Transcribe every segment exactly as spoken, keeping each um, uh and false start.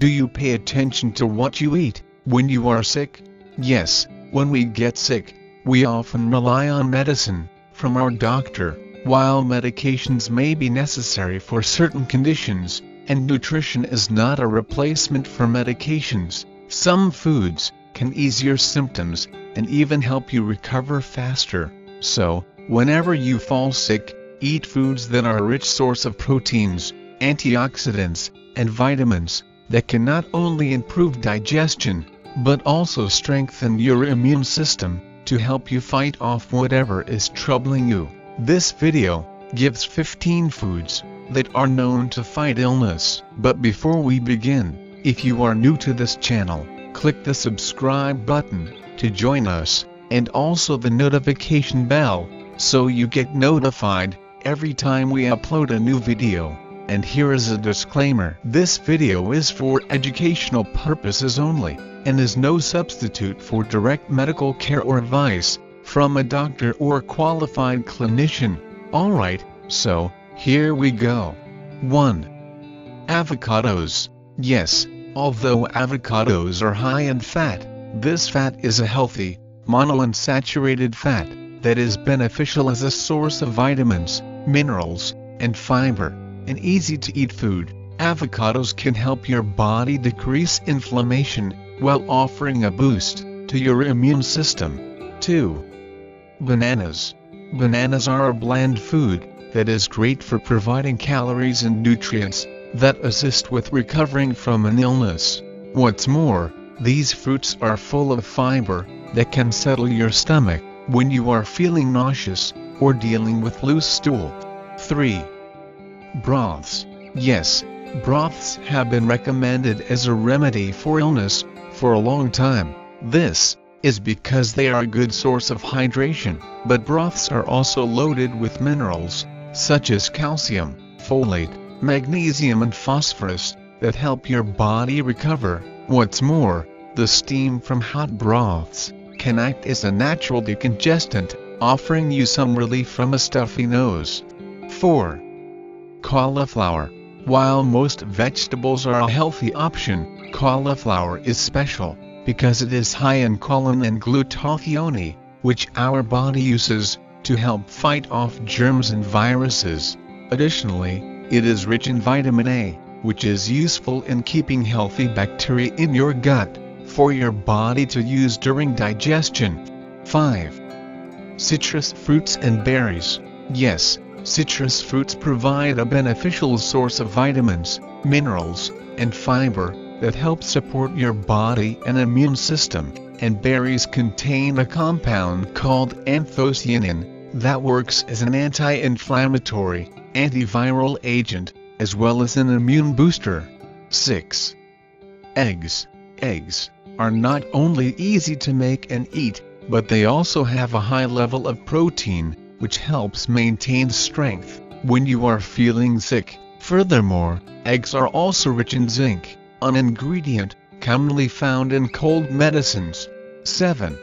Do you pay attention to what you eat when you are sick? Yes, when we get sick, we often rely on medicine from our doctor. While medications may be necessary for certain conditions, and nutrition is not a replacement for medications, some foods can ease your symptoms and even help you recover faster. So, whenever you fall sick, eat foods that are a rich source of proteins, antioxidants, and vitamins that can not only improve digestion, but also strengthen your immune system to help you fight off whatever is troubling you. This video gives fifteen foods that are known to fight illness. But before we begin, if you are new to this channel, click the subscribe button to join us, and also the notification bell, so you get notified every time we upload a new video. And here is a disclaimer. This video is for educational purposes only, and is no substitute for direct medical care or advice from a doctor or qualified clinician. Alright, so, here we go. one. Avocados. Yes, although avocados are high in fat, this fat is a healthy, monounsaturated fat that is beneficial as a source of vitamins, minerals, and fiber. An easy-to-eat food, avocados can help your body decrease inflammation while offering a boost to your immune system. two. Bananas. Bananas are a bland food that is great for providing calories and nutrients that assist with recovering from an illness. What's more, these fruits are full of fiber that can settle your stomach when you are feeling nauseous or dealing with loose stool. three. Broths. Yes, broths have been recommended as a remedy for illness for a long time. This is because they are a good source of hydration, but broths are also loaded with minerals, such as calcium, folate, magnesium and phosphorus, that help your body recover. What's more, the steam from hot broths can act as a natural decongestant, offering you some relief from a stuffy nose. four. Cauliflower. While most vegetables are a healthy option, cauliflower is special because it is high in choline and glutathione, which our body uses to help fight off germs and viruses. Additionally, it is rich in vitamin A, which is useful in keeping healthy bacteria in your gut for your body to use during digestion. five. Citrus fruits and berries. Yes, citrus fruits provide a beneficial source of vitamins, minerals, and fiber that help support your body and immune system, and berries contain a compound called anthocyanin that works as an anti-inflammatory, antiviral agent, as well as an immune booster. six. Eggs. Eggs are not only easy to make and eat, but they also have a high level of protein, which helps maintain strength when you are feeling sick. Furthermore, eggs are also rich in zinc, an ingredient commonly found in cold medicines. seven.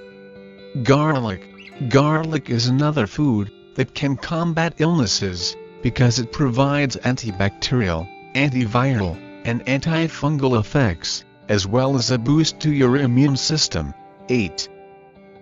Garlic. Garlic is another food that can combat illnesses because it provides antibacterial, antiviral, and antifungal effects, as well as a boost to your immune system. eight.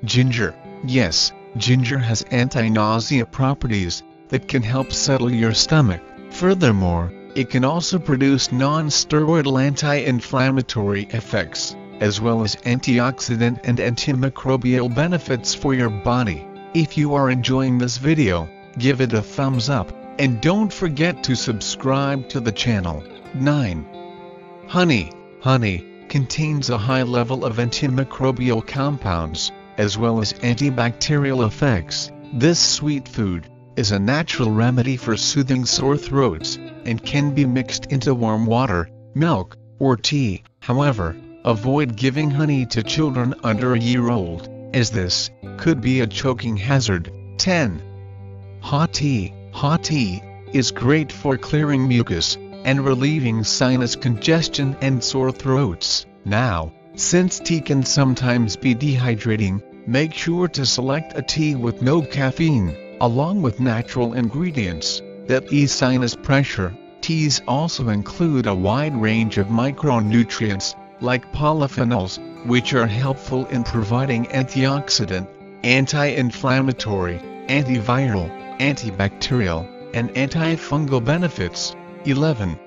Ginger. Yes, ginger has anti-nausea properties that can help settle your stomach. Furthermore, it can also produce non-steroidal anti-inflammatory effects, as well as antioxidant and antimicrobial benefits for your body. If you are enjoying this video, give it a thumbs up, and don't forget to subscribe to the channel. nine. Honey. Honey contains a high level of antimicrobial compounds, as well as antibacterial effects. This sweet food is a natural remedy for soothing sore throats, and can be mixed into warm water, milk, or tea. However, avoid giving honey to children under a year old, as this could be a choking hazard. ten. Hot tea. Hot tea is great for clearing mucus and relieving sinus congestion and sore throats. Now, since tea can sometimes be dehydrating, make sure to select a tea with no caffeine, along with natural ingredients that ease sinus pressure. Teas also include a wide range of micronutrients, like polyphenols, which are helpful in providing antioxidant, anti-inflammatory, antiviral, antibacterial, and antifungal benefits. eleven.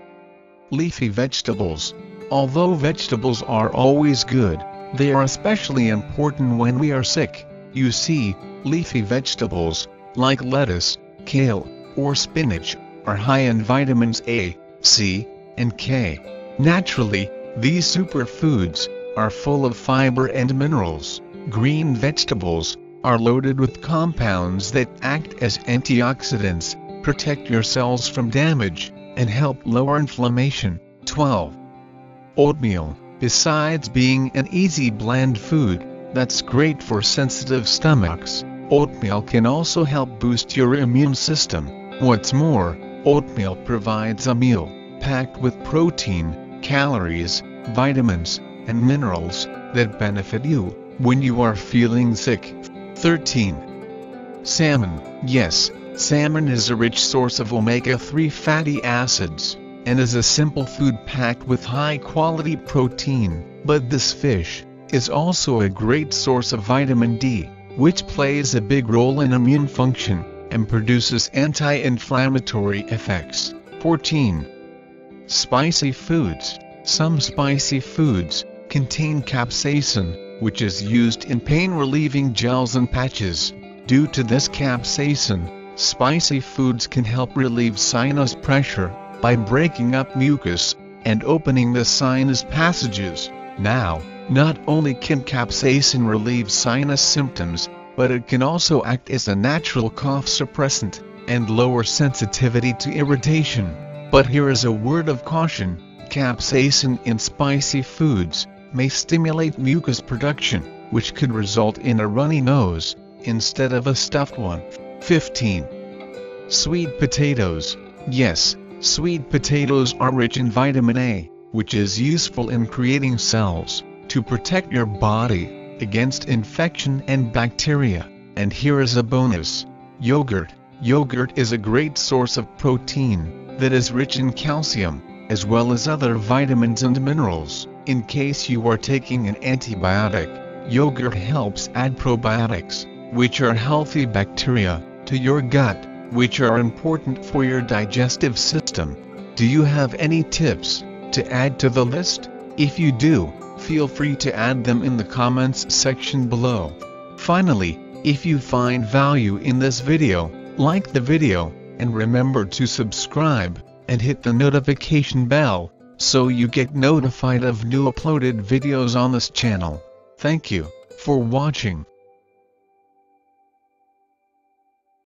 Leafy vegetables. Although vegetables are always good, they are especially important when we are sick. You see, leafy vegetables, like lettuce, kale, or spinach, are high in vitamins A, C, and K. Naturally, these superfoods are full of fiber and minerals. Green vegetables are loaded with compounds that act as antioxidants, protect your cells from damage, and help lower inflammation. twelve. Oatmeal. Besides being an easy bland food that's great for sensitive stomachs, oatmeal can also help boost your immune system. What's more, oatmeal provides a meal packed with protein, calories, vitamins, and minerals that benefit you when you are feeling sick. thirteen. Salmon. Yes, salmon is a rich source of omega three fatty acids, and is a simple food packed with high-quality protein. But this fish is also a great source of vitamin D, which plays a big role in immune function, and produces anti-inflammatory effects. fourteen. Spicy foods. Some spicy foods contain capsaicin, which is used in pain-relieving gels and patches. Due to this capsaicin, spicy foods can help relieve sinus pressure by breaking up mucus and opening the sinus passages. Now, not only can capsaicin relieve sinus symptoms, but it can also act as a natural cough suppressant and lower sensitivity to irritation. But here is a word of caution: capsaicin in spicy foods may stimulate mucus production, which could result in a runny nose instead of a stuffed one. fifteen. Sweet potatoes. Yes, sweet potatoes are rich in vitamin A, which is useful in creating cells to protect your body against infection and bacteria. And here is a bonus: yogurt. Yogurt is a great source of protein that is rich in calcium, as well as other vitamins and minerals. In case you are taking an antibiotic, yogurt helps add probiotics, which are healthy bacteria, to your gut, which are important for your digestive system. Do you have any tips to add to the list? If you do, feel free to add them in the comments section below. Finally, if you find value in this video, like the video, and remember to subscribe and hit the notification bell so you get notified of new uploaded videos on this channel. Thank you for watching.